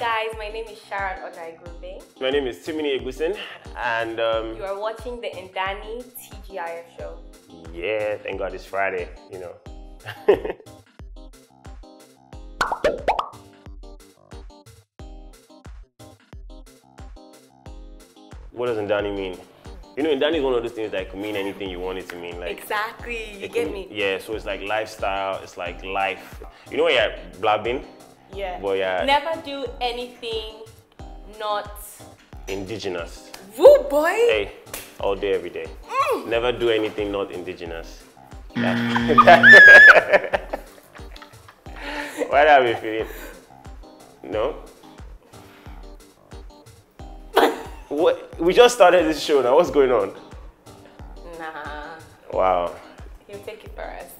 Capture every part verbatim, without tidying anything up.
Hi guys, my name is Sharon Ooja. My name is Timini Egbuson, and um, you are watching the Ndani T G I F Show. Yeah, thank God it's Friday, you know. What does Ndani mean? You know, Ndani is one of those things that can mean anything you want it to mean. Like, exactly, you get can, me? Yeah, so it's like lifestyle, it's like life. You know when you're blabbing? Yeah. But yeah. Never do anything not indigenous. Woo boy! Hey, all day, every day. Mm. Never do anything not indigenous. Why do I be feeling? No? What? We just started this show now. What's going on? Nah. Wow. You take it first.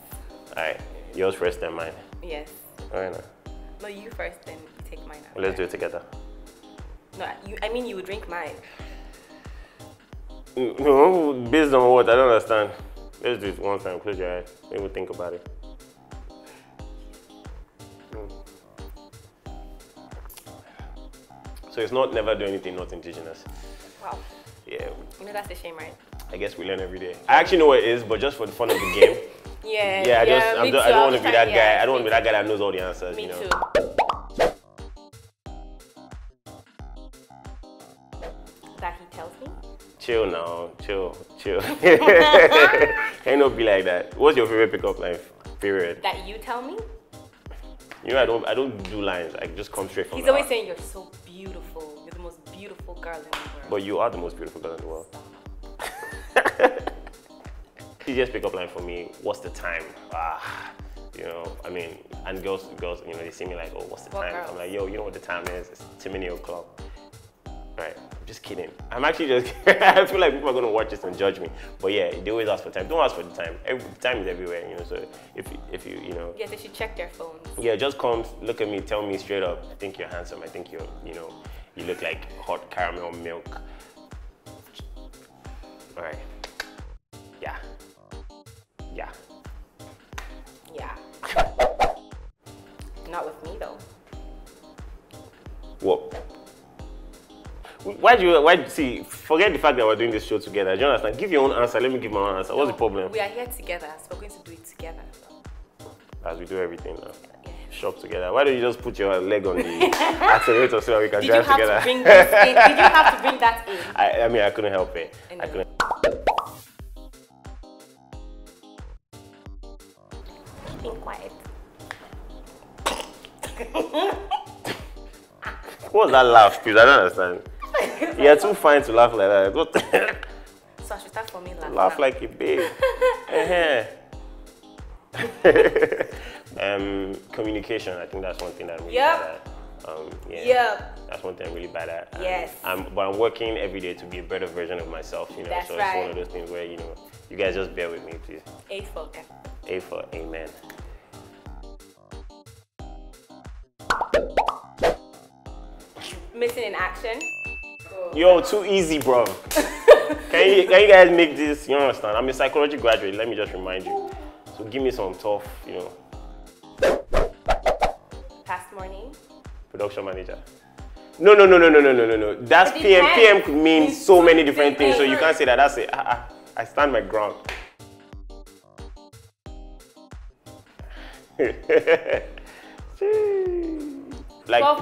Alright. Yours first, then mine. Yes. Alright. No. no, you first, then take mine. Well, let's do it together. No, you, I mean you drink mine. No, based on what? I don't understand. Let's do it one time. Close your eyes. Maybe we'll think about it. Mm. So it's not never do anything not indigenous. Wow. Yeah. You know that's a shame, right? I guess we learn every day. I actually know what it is, but just for the fun of the game. yeah. Yeah. I just yeah, I'm just, I don't want to be that yeah, guy. I don't want to be that guy that knows all the answers. Me you know. Too. That he tells me. Chill now, chill, chill. Can't not be like that. What's your favorite pickup line? Period. That you tell me. You know, I don't, I don't do lines. I just come straight from. He's always heart. saying you're so beautiful. You're the most beautiful girl in the world. But you are the most beautiful girl in the world. Easiest pickup line for me. What's the time? Ah, you know, I mean, and girls, girls, you know, they see me like, oh, what's the what time? Girls? I'm like, yo, you know what the time is? It's Timini O'clock. Right? I'm just kidding. I'm actually just. I feel like people are gonna watch this and judge me. But yeah, they always ask for time. Don't ask for the time. Every, time is everywhere, you know. So if if you you know. Yeah, they should check their phones. Yeah, just come, look at me, tell me straight up. I think you're handsome. I think you're you know, you look like hot caramel milk. All right. Yeah. Yeah. Yeah. Not with me though. What? Why do you, why, see, forget the fact that we're doing this show together. Do you understand? Give your own answer, let me give my own answer. What's no, the problem? We are here together, so we're going to do it together. As we do everything now. Yeah. Shop together. Why don't you just put your leg on the accelerator so that we can Did drive you have together? To bring this in? Did you have to bring that in? I, I mean, I couldn't help it. Anyway. I couldn't. Keeping quiet. What's that laugh, please? I don't understand. You're too fine to laugh like that. What? So I should start for me laughing. Laugh like a babe. uh um, communication, I think that's one thing that I'm really yep. bad at. Um, yeah. Yep. That's one thing I'm really bad at. And yes. I'm, but I'm working every day to be a better version of myself, you know. That's so it's right. one of those things where, you know, you guys just bear with me, please. A for F. A for amen. Missing in action. Yo, too easy, bro. can, you, can you guys make this? You understand? I'm a psychology graduate, let me just remind you. So give me some tough, you know. Past morning. Production manager. No, no, no, no, no, no, no, no. That's P M. P M could mean so many different things, so you can't say that. That's it. I, I, I stand my ground. Like,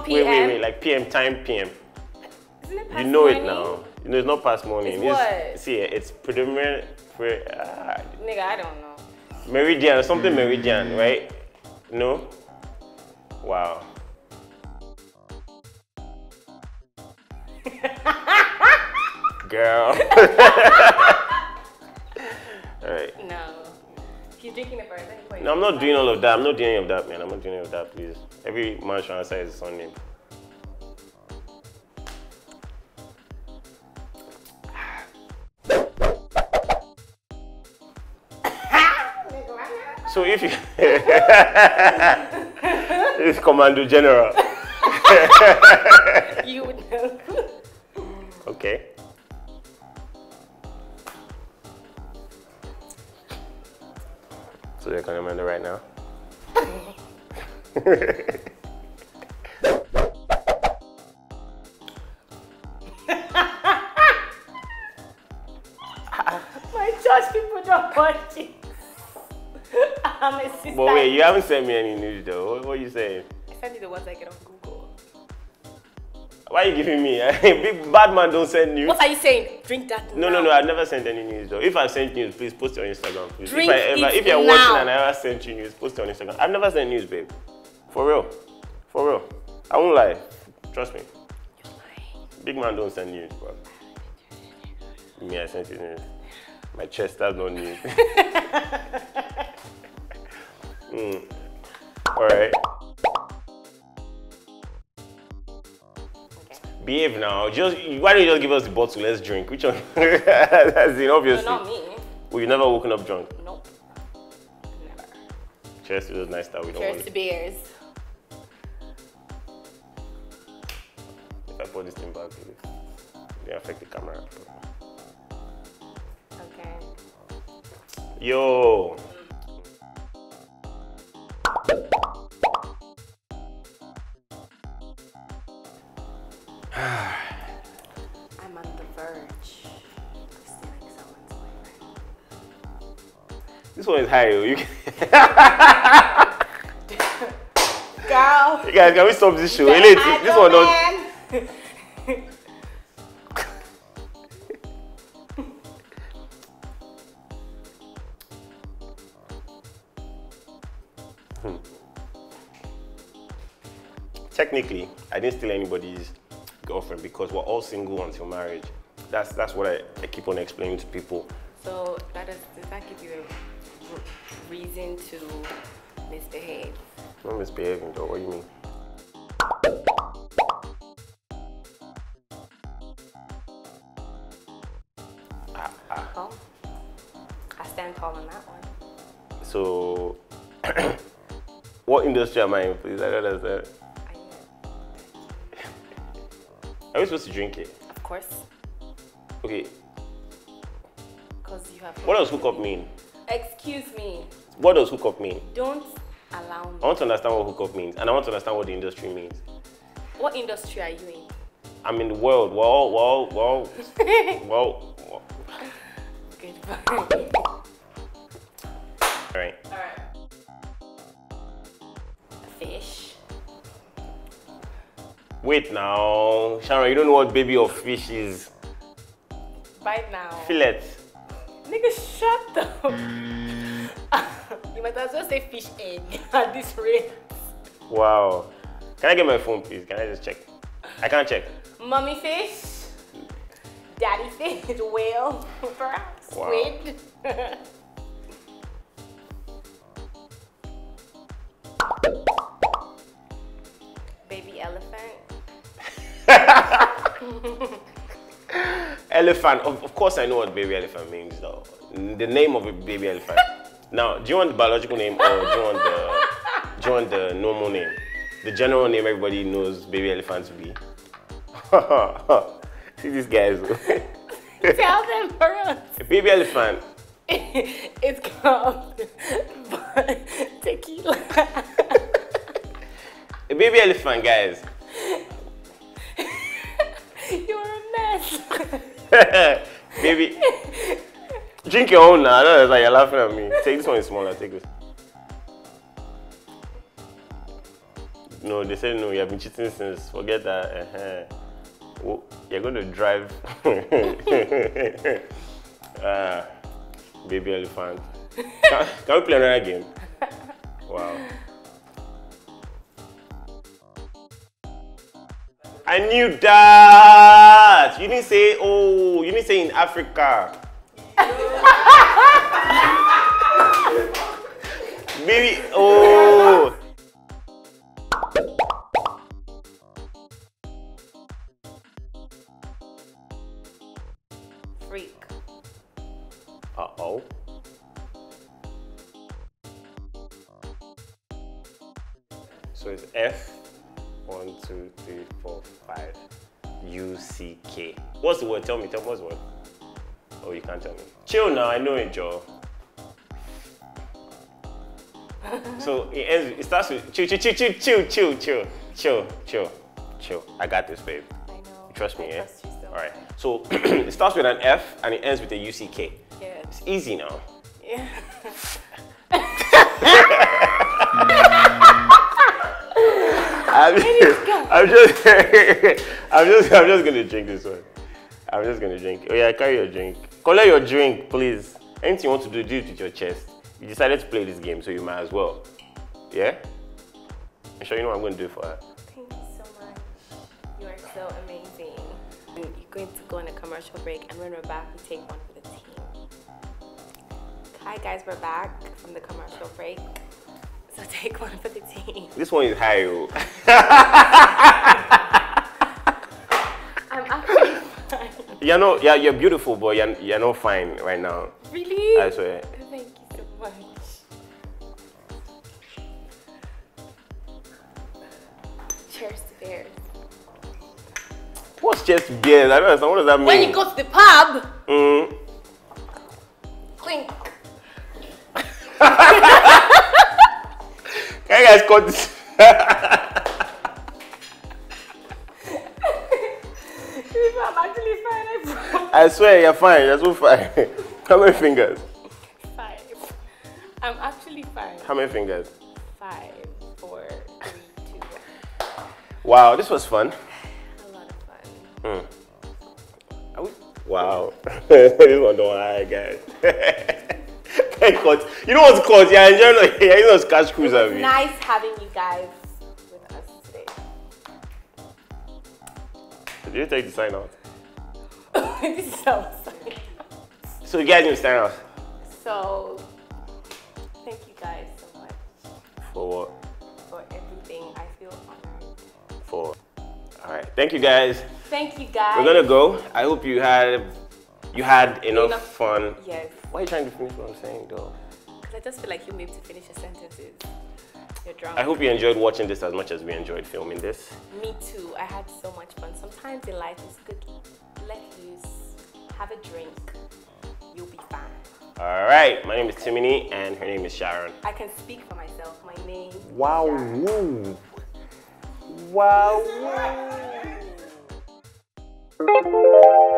wait, wait, wait. Like P M time, P M. You know morning? it now. You know it's not past morning. It's what? It's, see, it's predominant. Pre, uh, Nigga, I don't know. Meridian, something meridian, right? No. Wow. Girl. All right. No. He's drinking the bird. No, I'm not doing all of that. I'm not doing any of that, man. I'm not doing any of that, please. Every man should answer his own name. So if you it's Commando General. You would know. Okay. So they're gonna remember right now. watching. I'm a sister. But wait, you haven't sent me any news though. What, what are you saying? I send you the ones I get on Google. Why are you giving me? Big bad man don't send news. What are you saying? Drink that No, now. no, no. I've never sent any news though. If I sent news, please post it on Instagram. Please. Drink if I ever, it If you're now. watching and I ever sent you news, post it on Instagram. I've never sent news, babe. For real. For real. I won't lie. Trust me. You're lying. Big man don't send news, bro. Me, I sent you news. My chest has no news. mm. All right. Okay. Behave now. Just why don't you just give us the bottle? Let's drink. Which one? That's it, obviously. No, not me. Well, you never woken up drunk. Nope. Never. Cheers to those nights that we don't. Cheers to beers. If I put this thing back, it will affect the camera. Yo! I'm on the verge of stealing someone's boyfriend. This one is high, yo. You can... Girl! You guys, can we stop this show? Elite, this one don't... Technically, I didn't steal anybody's girlfriend because we're all single until marriage. That's that's what I, I keep on explaining to people. So that is, does that give you a reason to misbehave? Not misbehaving though, what do you mean? Ah, ah. Oh, I stand tall on that one. So, what industry am I in, please? I don't understand. Are we supposed to drink it? Of course. Okay. Because you have. What does hookup mean? Excuse me. What does hookup mean? Don't allow me. I want to understand what hookup means, and I want to understand what the industry means. What industry are you in? I'm in the world. Well, well, well, well. well. Goodbye. All right. All right. Wait now, Sharon, you don't know what baby of fish is. Bite now. Fillet. Nigga, shut up. You might as well say fish egg at this rate. Wow. Can I get my phone, please? Can I just check? I can't check. Mommy fish, daddy fish, whale, perhaps, wow. Squid. Baby elephant. Elephant, of, of course I know what baby elephant means though. The name of a baby elephant. Now, do you want the biological name or do you want the, do you want the normal name? The general name everybody knows baby elephant to be. See these guys. Tell them for us. A baby elephant. It's called tequila. A baby elephant, guys. You're a mess. Baby. Drink your own now. I know it's like you're laughing at me. Take this one is smaller. Take this. No, they said no. You have been cheating since. Forget that. Uh-huh. Oh, you're going to drive. uh, baby elephant. Can, can we play another game? Wow. I knew that! You didn't say, oh, you didn't say in Africa. Baby, oh. Freak. Uh-oh. So it's F. One, two, three, four, five. U C K. What's the word? Tell me. Tell me what's the word. Oh, you can't tell me. Chill now. I know it, Joe. So it ends. It starts with chill, chill, chill, chill, chill, chill, chill, chill, chill, chill. I got this, babe. I know. You trust me, I eh? Trust you so. All right. So it starts with an F and it ends with a U C K. Yeah. It's easy now. Yeah. I'm just, I'm just, I'm just, I'm just gonna drink this one. I'm just gonna drink. Oh yeah, carry your drink. Color your drink, please. Anything you want to do, do it with your chest. You decided to play this game, so you might as well. Yeah. I'm sure you know what I'm gonna do for her. Thank you so much. You are so amazing. You're going to go on a commercial break, and when we're back, we take one for the team. Hi guys, we're back from the commercial break. So take one for the team. This one is high. I'm actually fine. You're not, you're, you're beautiful, but you're, you're not fine right now. Really? I swear. Thank you so much. Cheers to beers. What's cheers to beers? I don't understand. What does that mean? When you go to the pub, mm. clink. Can you guys call this? I'm actually fine. I swear, you're fine. You're so fine. How many fingers? Five. I'm actually fine. How many fingers? Five, four, three, two, one. Wow, this was fun. A lot of fun. Mm. Are we? Wow. This one don't lie, guys. Cut. You know what's caught? Yeah, enjoying. Yeah, you know it's cash cruise. It was nice having you guys with us today. Did you take the sign out? This is so funny. So you guys need to sign out. So thank you guys so much. For what? For everything. I feel honored. For. All right. Thank you guys. Thank you guys. We're gonna go. I hope you had. You had enough, enough fun. Yes. Why are you trying to finish what I'm saying, though? Because I just feel like you need to finish your sentences. You're drunk. I hope you enjoyed watching this as much as we enjoyed filming this. Me too. I had so much fun. Sometimes in life, it's good. Let loose. Have a drink. You'll be fine. All right. My name is Timini, and her name is Sharon. I can speak for myself. My name. Wow. Woo. Wow. Woo.